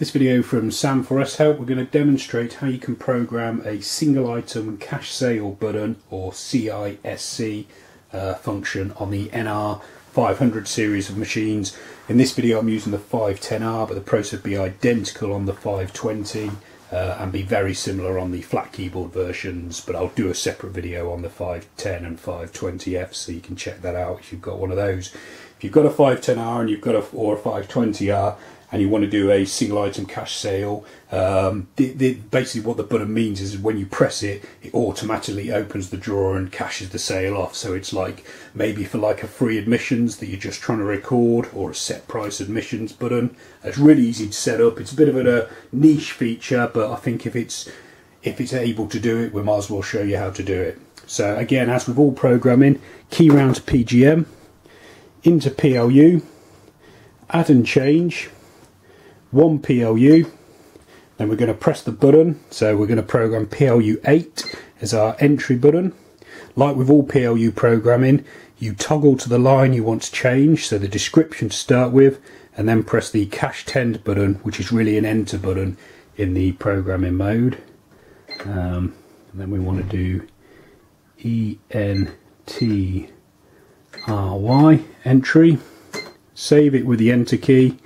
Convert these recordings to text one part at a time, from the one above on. This video from Sam4S Help, we're going to demonstrate how you can program a single item cash sale button, or CISC function, on the NR 500 series of machines. In this video I'm using the 510R, but the process would be identical on the 520 and be very similar on the flat keyboard versions, but I'll do a separate video on the 510 and 520F, so you can check that out if you've got one of those. If you've got a 510R and you've got or a 520R, and you want to do a single item cash sale, basically what the button means is when you press it, it automatically opens the drawer and cashes the sale off. So it's like maybe for like a free admissions that you're just trying to record, or a set price admissions button. It's really easy to set up. It's a bit of a niche feature, but I think if it's able to do it, we might as well show you how to do it. So again, as with all programming, key round to PGM, into PLU, add and change, one PLU, then we're going to press the button. So we're going to program PLU 8 as our entry button. Like with all PLU programming, you toggle to the line you want to change, so the description to start with, and then press the cash 10 button, which is really an enter button in the programming mode. And then we want to do ENTRY entry, save it with the enter key,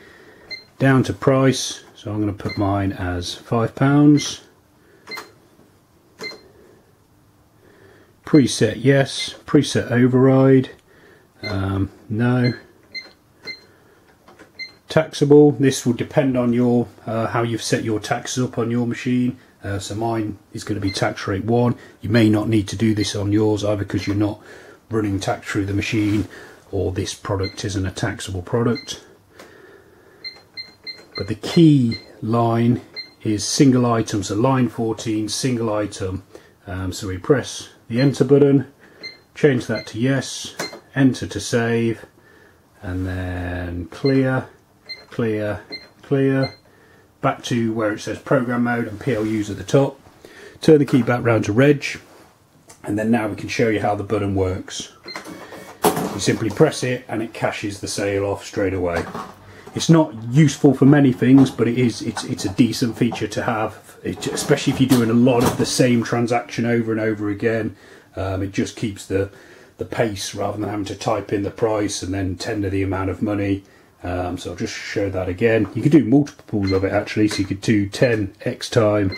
down to price, so I'm going to put mine as £5. Preset yes, preset override, no. Taxable, this will depend on your how you've set your taxes up on your machine. So mine is going to be tax rate 1. You may not need to do this on yours, either because you're not running tax through the machine, or this product isn't a taxable product. But the key line is single item, so line 14, single item. So we press the enter button, change that to yes, enter to save, and then clear, clear, clear, back to where it says program mode and PLUs at the top. Turn the key back round to reg, and then now we can show you how the button works. You simply press it and it cashes the sale off straight away. It's not useful for many things, but it's a decent feature to have, especially if you're doing a lot of the same transaction over and over again. It just keeps the pace rather than having to type in the price and then tender the amount of money. So I'll just show that again. You could do multiples of it actually, so you could do 10 X time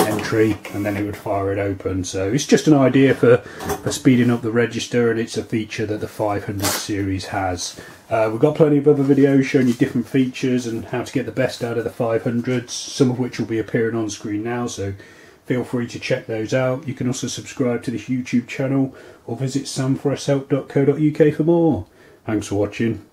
entry and then it would fire it open. So it's just an idea for speeding up the register, and it's a feature that the 500 series has. We've got plenty of other videos showing you different features and how to get the best out of the 500s, some of which will be appearing on screen now, so feel free to check those out. You can also subscribe to this YouTube channel or visit sam4shelp.co.uk for more. Thanks for watching.